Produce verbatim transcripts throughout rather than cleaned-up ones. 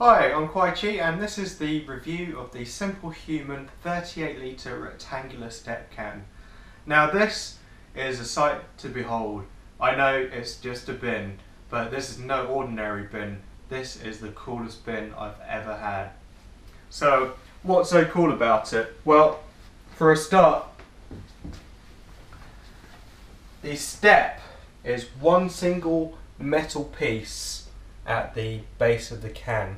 Hi, I'm Kwai Chi and this is the review of the simplehuman thirty-eight litre rectangular step can. Now this is a sight to behold. I know it's just a bin, but this is no ordinary bin. This is the coolest bin I've ever had. So what's so cool about it? Well, for a start, the step is one single metal piece at the base of the can.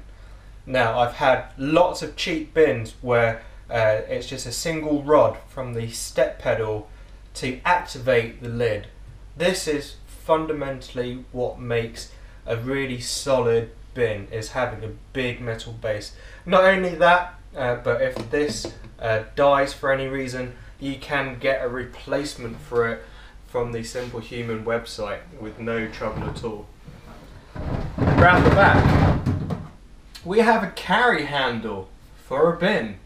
Now I've had lots of cheap bins where uh, it's just a single rod from the step pedal to activate the lid. This is fundamentally what makes a really solid bin, is having a big metal base. Not only that, uh, but if this uh, dies for any reason, you can get a replacement for it from the simplehuman website with no trouble at all. Around the back, we have a carry handle for a bin.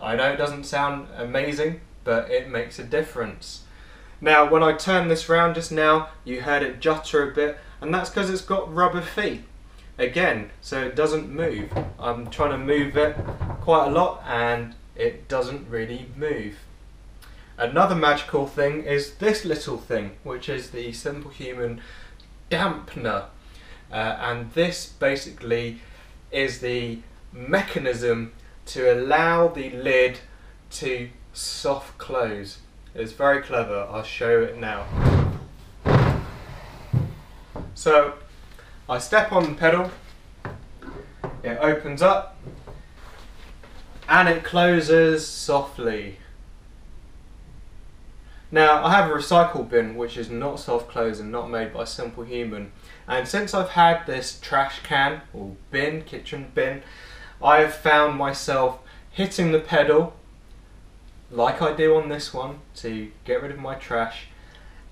I know it doesn't sound amazing, but it makes a difference. Now when I turn this round just now, you heard it judder a bit, and that's because it's got rubber feet again, so it doesn't move. I'm trying to move it quite a lot and it doesn't really move. Another magical thing is this little thing, which is the simplehuman dampener, uh, and this basically is the mechanism to allow the lid to soft close. It's very clever, I'll show it now. So I step on the pedal, it opens up and it closes softly. Now I have a recycle bin which is not soft close and not made by simplehuman, and since I've had this trash can or bin, kitchen bin, I have found myself hitting the pedal like I do on this one to get rid of my trash,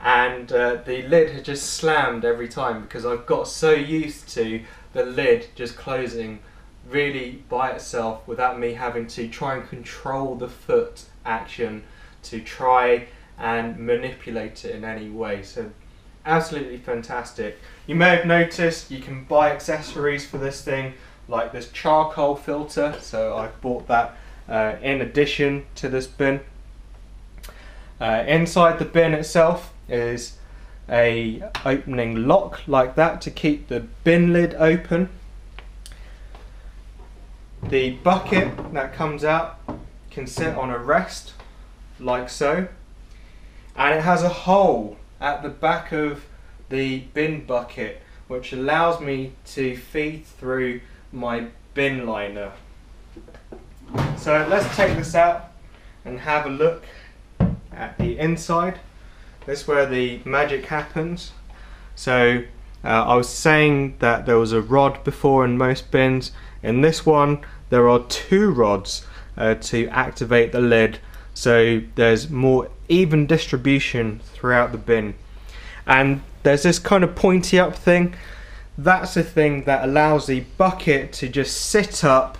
and uh, the lid has just slammed every time because I've got so used to the lid just closing really by itself without me having to try and control the foot action to try and manipulate it in any way. So absolutely fantastic. You may have noticed you can buy accessories for this thing, like this charcoal filter, so I bought that uh, in addition to this bin. Uh, inside the bin itself is a opening lock like that to keep the bin lid open. The bucket that comes out can sit on a rest like so. And it has a hole at the back of the bin bucket which allows me to feed through my bin liner. So let's take this out and have a look at the inside. This is where the magic happens. So uh, I was saying that there was a rod before in most bins. In this one there are two rods uh, to activate the lid, so there's more even distribution throughout the bin. And there's this kind of pointy up thing. That's the thing that allows the bucket to just sit up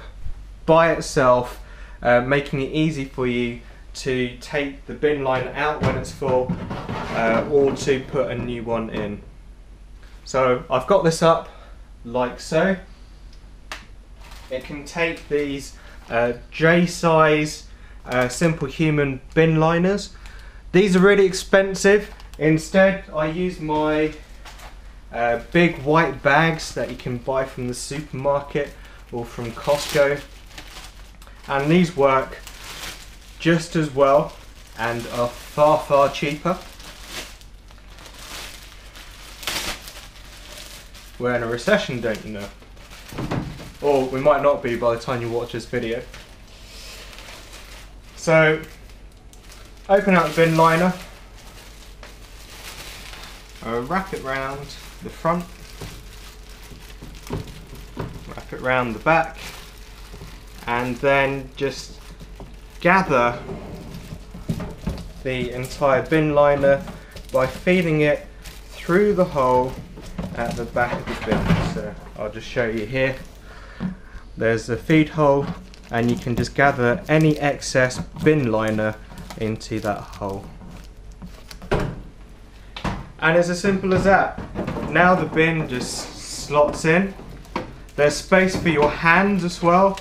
by itself, uh, making it easy for you to take the bin liner out when it's full uh, or to put a new one in. So I've got this up like so. It can take these uh, J-size uh, simplehuman bin liners. These are really expensive. Instead, I use my uh, big white bags that you can buy from the supermarket or from Costco. And these work just as well and are far, far cheaper. We're in a recession, don't you know? Or we might not be by the time you watch this video. So, open up the bin liner, I'll wrap it round the front, wrap it round the back, and then just gather the entire bin liner by feeding it through the hole at the back of the bin. So I'll just show you here. There's a feed hole and you can just gather any excess bin liner into that hole, and it's as simple as that. Now the bin just slots in There's space for your hands as well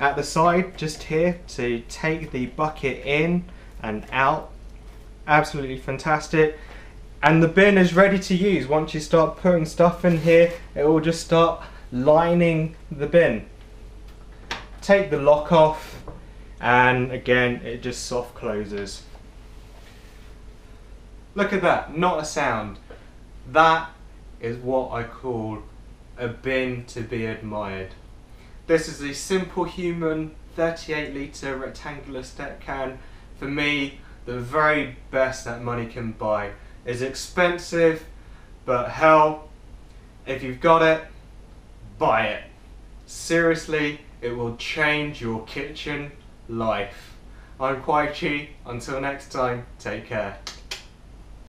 at the side, just here, so you take the bucket in and out. Absolutely fantastic. And the bin is ready to use. Once you start putting stuff in here, it will just start lining the bin. Take the lock off, and again, it just soft closes. Look at that, not a sound. That is what I call a bin to be admired. This is a simplehuman thirty-eight litre rectangular step can. For me, the very best that money can buy. It's expensive, but hell, if you've got it, buy it. Seriously, it will change your kitchen life. I'm Kwai Chi. Until next time, take care.